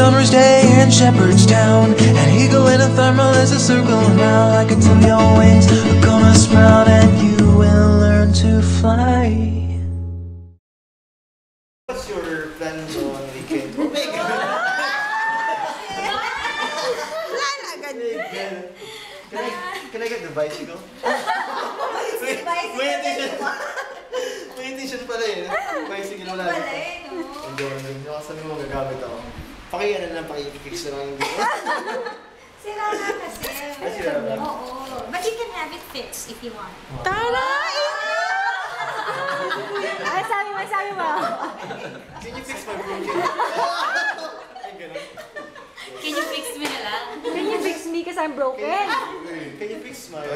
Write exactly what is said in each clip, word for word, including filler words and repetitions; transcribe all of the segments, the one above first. Sunrise Day in Shepherdstown. An eagle in a thermal is a circle around. I can tell your wings are gonna sprout and you will learn to fly. What's your plans on weekend? Oh my God! Can I, can I get the bicycle? Wait, bicycle? May intention pala yun. Bicycle wala yun. Hindi pala yun. Nakasabi mo gagamit ako. Pakiyan na lang, pakipix na lang. Sira na kasi. Sira na. Oo. But you can have it fixed if you want. Tara! Ay, sabi mo, sabi mo. Can you fix my broken? Can you fix me na lang? Can you fix me because I'm broken? Can you fix my...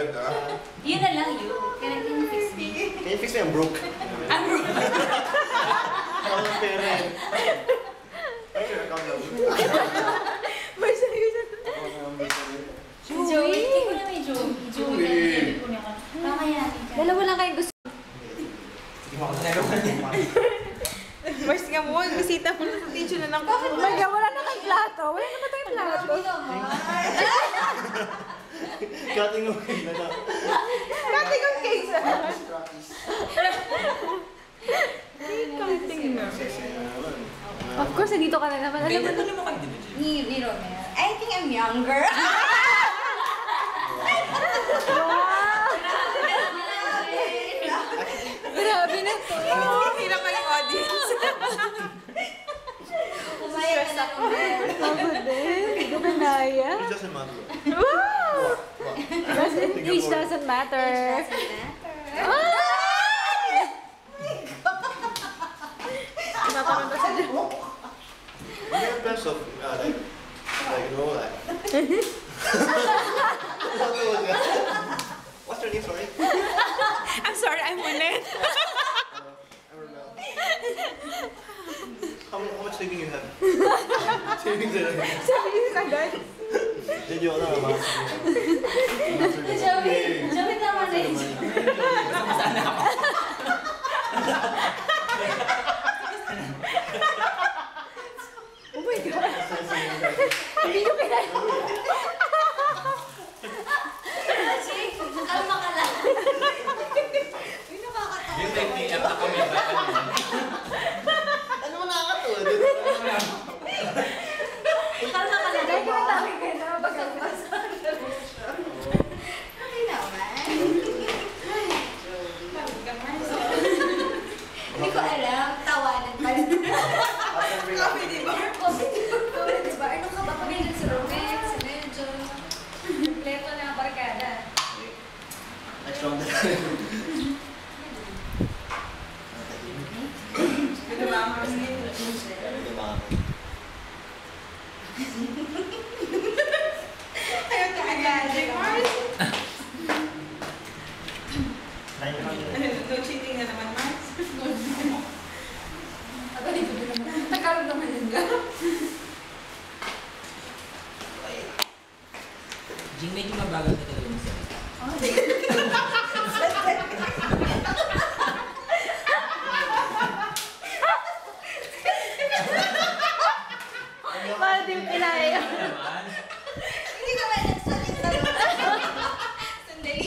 Yun na lang yun. Can you fix me? Can you fix me? I'm broke. I'm broke. I'm a parent. I'm gonna come down. Masaya siya. Joey? Hindi ko na may Joey. Joey. Mamaya natin dyan. Dalawa lang kayong gusto. Sige mo ako na naroon. Mars nga mo, bisita mo na sa tissue na lang. Bakit ba? Wala na kayong plato. Wala na ba tayong plato? Cutting of cake na lang. Cutting of cake na lang. Cutting na. Of course, nandito ka na naman. Alam mo na mo kang dividend. Ni Romel. I think I'm younger. Grabe na to. Hira ka yung audience. Umaya ka na Romel. Ako din. Gumanaya. It doesn't matter. Wow! Age doesn't matter. Age doesn't matter. Of, uh, like, like, you know, like... What's your name, sorry? I'm sorry, I'm Lynette. uh, I'm Romel. How, how much saving you have? Savings are like... Savings are done. Did you all know about it? Hindi nyo pinag- Kasi, kalma ka lang. May nakakatawa. Yung nag-iap na kami ba? Ano mo nakakatawa? Kalma ka lang. Dahil kung tabi kayo na mapagkakbasa. Okay naman. Hindi ko alam. Tawanan pa rin. Coffee di bar? Coffee di bar? Ano ka ba kami ng si Romel, si Medjo? Pleto na barkada. Let's round the time. Ito ba ang mga Ito ba ang Ayaw ka agad. Mars? No cheating na naman, Mars? Aba, dito ba naman? Tagalog naman yun ka. Jing, medyo mabagal na talaga sa akin. Oh, sige. Para di mo pinaya. Hindi ka ba nagsalita mo? Sandali.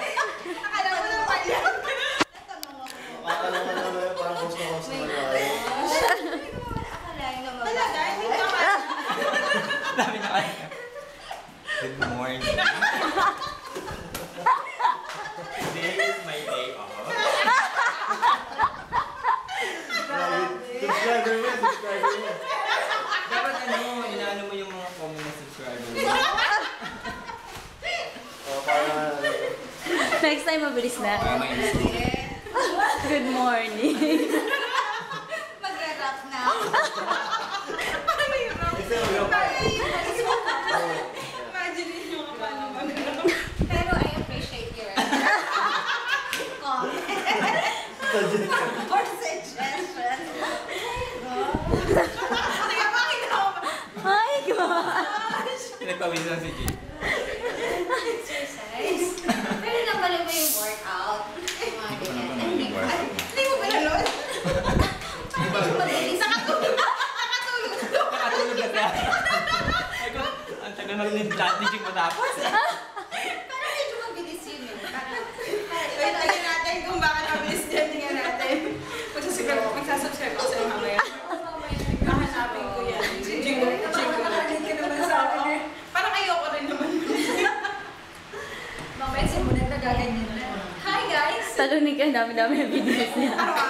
Akala mo naman yun. Natanong mo. Akala mo naman yun. Parang host na host na magkakaroon. Hindi ko naman akalain na magkakaroon. Talaga? Hindi ka man. Dami na kayo. Good morning. Today is my day off. Subscriber niya, subscriber niya. Dapat ano, inaano mo yung mga comment na subscriber niya. Next time, mabilis na. Good morning. Mag-rap na. Mag-rap. Imagine niyo ka paano mag-rap. Pero I appreciate your comment. Or suggestions. Teka, pakinom! My gosh! Pinagpawisan si G. Exercise? Pero napala ba yung workout? Yung mga ganyan. Hindi ko pala. Hindi ko pala nun? Nakatulog. Nakatulog. Nakatulog na siya. Ang tagal na rin dyan. Hindi siya matapos. Parang medyo mabilis yun. Pero tingnan natin kung baka nabilis dyan. Tingnan natin. Magsasubscribe ako sa'yo mamaya. Kahanapin ko yan. Jingle. Jingle. Nakakalit ka naman sa akin. Parang ayoko rin naman. Mamaya sa muna nagaganyan na. Hi guys! Talunig ang dami-dami ang videos niya.